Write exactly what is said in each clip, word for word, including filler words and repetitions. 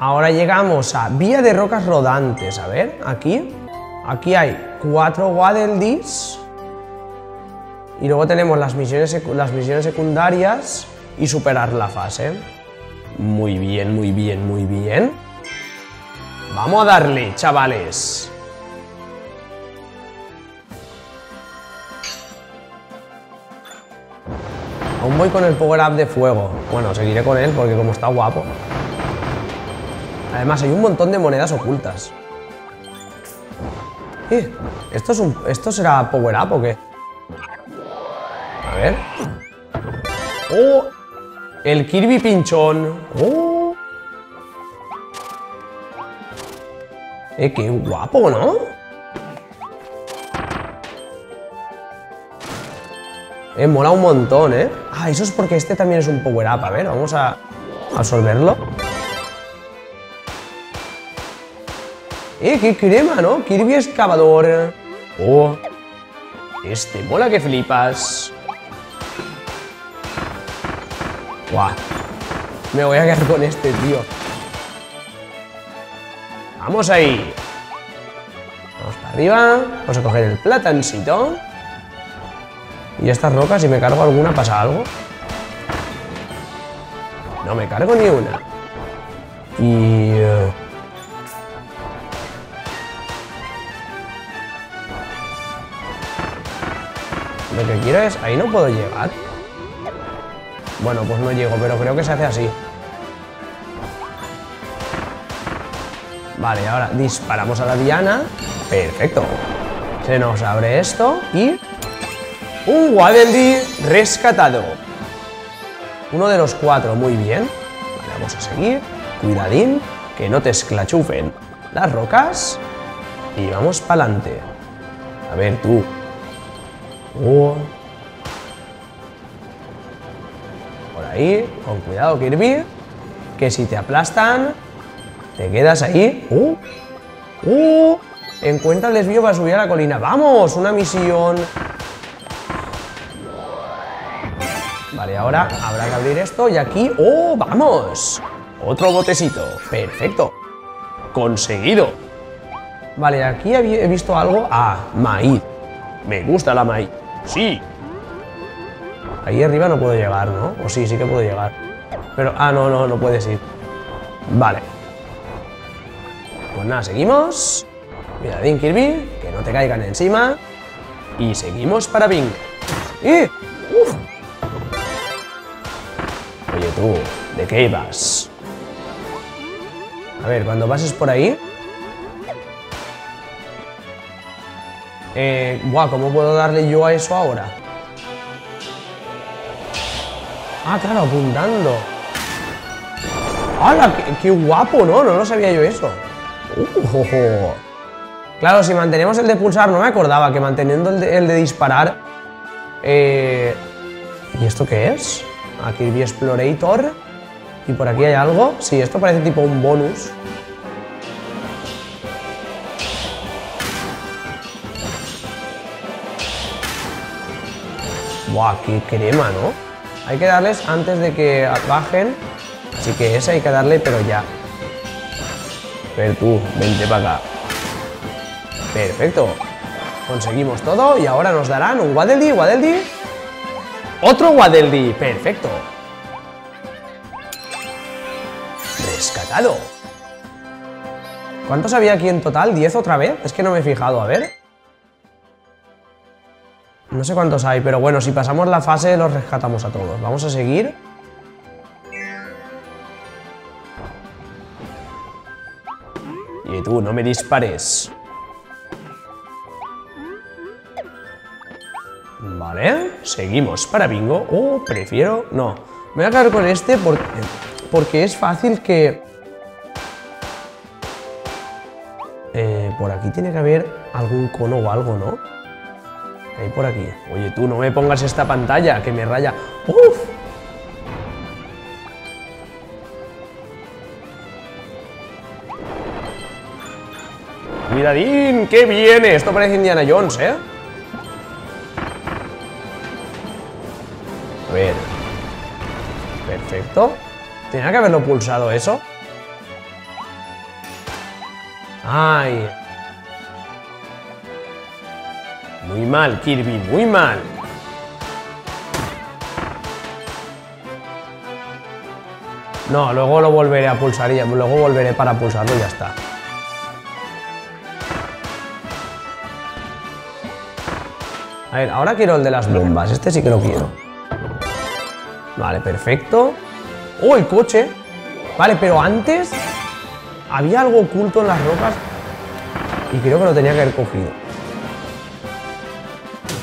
Ahora llegamos a Vía de Rocas Rodantes. A ver, aquí. Aquí hay cuatro Waddle Dees. Y luego tenemos las misiones, las misiones secundarias y superar la fase. Muy bien, muy bien, muy bien. Vamos a darle, chavales. Aún voy con el power-up de fuego. Bueno, seguiré con él porque como está guapo. Además, hay un montón de monedas ocultas. Eh, ¿esto es un, esto será power-up o qué? A ver. ¡Oh! El Kirby Pinchón. ¡Oh! Eh, qué guapo, ¿no? Eh, mola un montón, ¿eh? Ah, eso es porque este también es un power-up. A ver, vamos a absorberlo. Eh, qué crema, ¿no? Kirby excavador. Oh. Este mola que flipas. Guau. Me voy a quedar con este, tío. Vamos ahí. Vamos para arriba. Vamos a coger el platancito. Y estas rocas, si me cargo alguna, ¿pasa algo? No me cargo ni una. Y... Uh... lo que quiero es... ahí no puedo llegar. Bueno, pues no llego, pero creo que se hace así. Vale, ahora disparamos a la diana. Perfecto. Se nos abre esto y... un Waddle Dee rescatado. Uno de los cuatro, muy bien. Vale, vamos a seguir. Cuidadín, que no te esclachufen las rocas. Y vamos para adelante. A ver, tú. Oh. Por ahí, con cuidado, Kirby. Que si te aplastan, te quedas ahí. Oh. Oh. Encuentra el desvío para subir a la colina. ¡Vamos! Una misión... Vale, ahora habrá que abrir esto y aquí... ¡oh, vamos! Otro botecito. Perfecto. Conseguido. Vale, aquí he visto algo... ah, maíz. Me gusta la maíz. ¡Sí! Ahí arriba no puedo llegar, ¿no? O sí, sí que puedo llegar. Pero... ah, no, no, no puedes ir. Vale. Pues nada, seguimos. Mira, Vinkirby, que no te caigan encima. Y seguimos para Vink. ¡Eh! ¡Uf! Oye tú, ¿de qué ibas? A ver, cuando pases por ahí... Eh, guau, ¿cómo puedo darle yo a eso ahora? Ah, claro, apuntando. ¡Hala! Qué, ¡Qué guapo! No, no lo sabía yo eso. Uh, oh, oh. Claro, si mantenemos el de pulsar, no me acordaba que manteniendo el de, el de disparar... Eh... ¿y esto qué es? Aquí View Explorator. Y por aquí hay algo. Sí, esto parece tipo un bonus. Buah, qué crema, ¿no? Hay que darles antes de que bajen. Así que ese hay que darle, pero ya. Pero tú, vente para acá. Perfecto. Conseguimos todo y ahora nos darán un Waddle Dee, Waddle Dee. ¡Otro Waddle Dee! ¡Perfecto! ¡Rescatado! ¿Cuántos había aquí en total? ¿diez otra vez? Es que no me he fijado, a ver. No sé cuántos hay, pero bueno, si pasamos la fase los rescatamos a todos. Vamos a seguir. Y tú, no me dispares. Vale, seguimos para bingo. Oh, prefiero... no. Me voy a quedar con este porque, porque es fácil que... Eh, por aquí tiene que haber algún cono o algo, ¿no? Ahí por aquí. Oye, tú, no me pongas esta pantalla, que me raya. ¡Uf! ¡Miradín! ¡Qué viene! Esto parece Indiana Jones, ¿eh? A ver. Perfecto. ¿Tenía que haberlo pulsado eso? ¡Ay! Muy mal, Kirby, muy mal. No, luego lo volveré a pulsar y luego volveré para pulsarlo y ya está. A ver, ahora quiero el de las bombas, este sí que lo quiero. Vale, perfecto. ¡Oh, el coche! Vale, pero antes había algo oculto en las rocas y creo que lo tenía que haber cogido.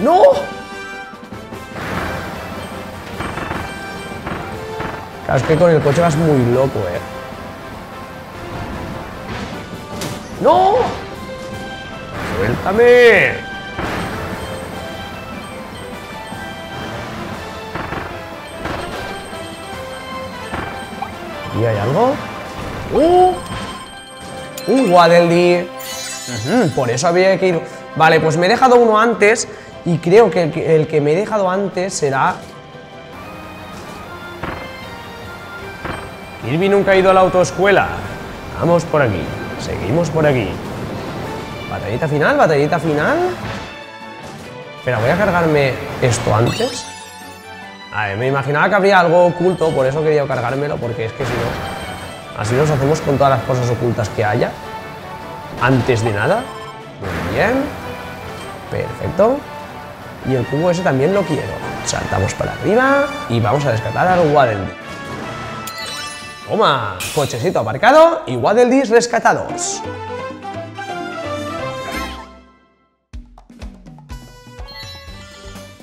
¡No! Claro, es que con el coche vas muy loco, eh. ¡No! ¡Suéltame! ¿Y hay algo? ¡Uh! ¡Un Waddle Dee! Uh-huh, por eso había que ir... Vale, pues me he dejado uno antes y creo que el que, el que me he dejado antes será... Kirby nunca ha ido a la autoescuela. Vamos por aquí. Seguimos por aquí. Batallita final, batallita final. Espera, voy a cargarme esto antes. A ver, me imaginaba que habría algo oculto, por eso quería cargármelo, porque es que si no... Así nos hacemos con todas las cosas ocultas que haya. Antes de nada. Muy bien. Perfecto. Y el cubo ese también lo quiero. Saltamos para arriba y vamos a rescatar al Waddle Dee. Toma, cochecito aparcado y Waddle Dees rescatados.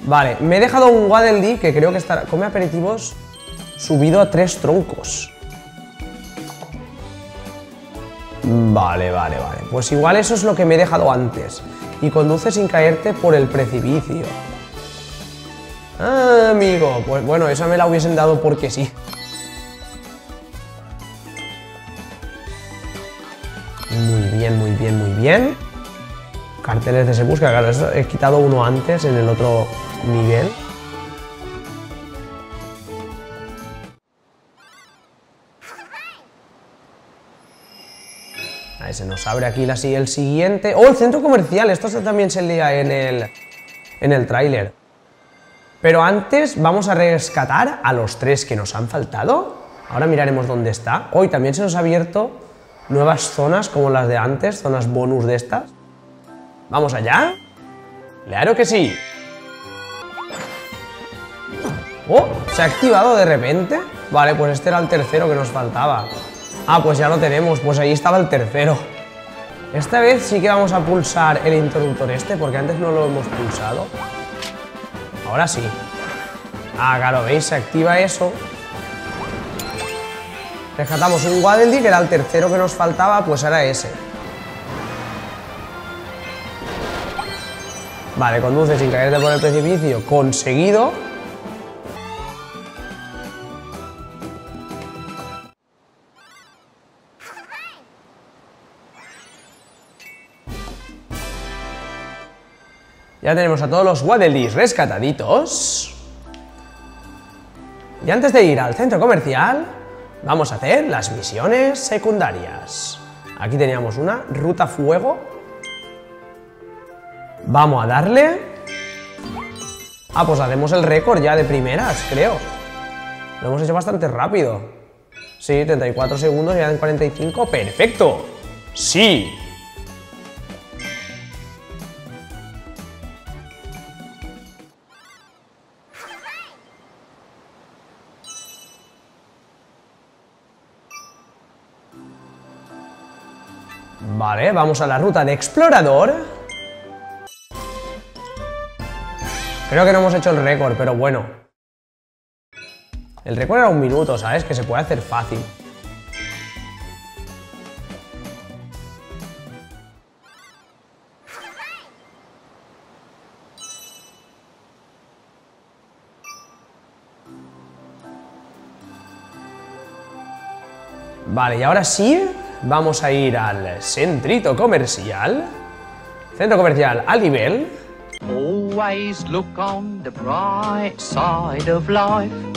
Vale, me he dejado un Waddle Dee que creo que estará... Come aperitivos subido a tres troncos. Vale, vale, vale. Pues igual eso es lo que me he dejado antes. Y conduce sin caerte por el precipicio. Ah, amigo. Pues bueno, esa me la hubiesen dado porque sí. Muy bien, muy bien, muy bien. Carteles de se busca, claro, eso he quitado uno antes en el otro nivel. A ver, se nos abre aquí la, el siguiente... ¡Oh, el centro comercial! Esto también se lía en el, en el tráiler. Pero antes vamos a rescatar a los tres que nos han faltado. Ahora miraremos dónde está. Hoy también se nos ha abierto... nuevas zonas como las de antes, zonas bonus de estas. ¿Vamos allá? ¡Claro que sí! ¡Oh! ¿Se ha activado de repente? Vale, pues este era el tercero que nos faltaba. Ah, pues ya lo tenemos, pues ahí estaba el tercero. Esta vez sí que vamos a pulsar el interruptor este, porque antes no lo hemos pulsado. Ahora sí. Ah, claro, ¿veis? Se activa eso. Rescatamos un Waddle Dee, que era el tercero que nos faltaba, pues era ese. Vale, conduce sin caerte por el precipicio. Conseguido. Ya tenemos a todos los Waddle Dees rescataditos. Y antes de ir al centro comercial... vamos a hacer las misiones secundarias. Aquí teníamos una ruta fuego. Vamos a darle. Ah, pues hacemos el récord ya de primeras, creo. Lo hemos hecho bastante rápido. Sí, treinta y cuatro segundos, ya en cuarenta y cinco. ¡Perfecto! ¡Sí! Vale, vamos a la ruta de explorador. Creo que no hemos hecho el récord, pero bueno. El récord era un minuto, ¿sabes? Que se puede hacer fácil. Vale, y ahora sí... vamos a ir al centrito comercial. Centro comercial al nivel. Always look on the bright side of life.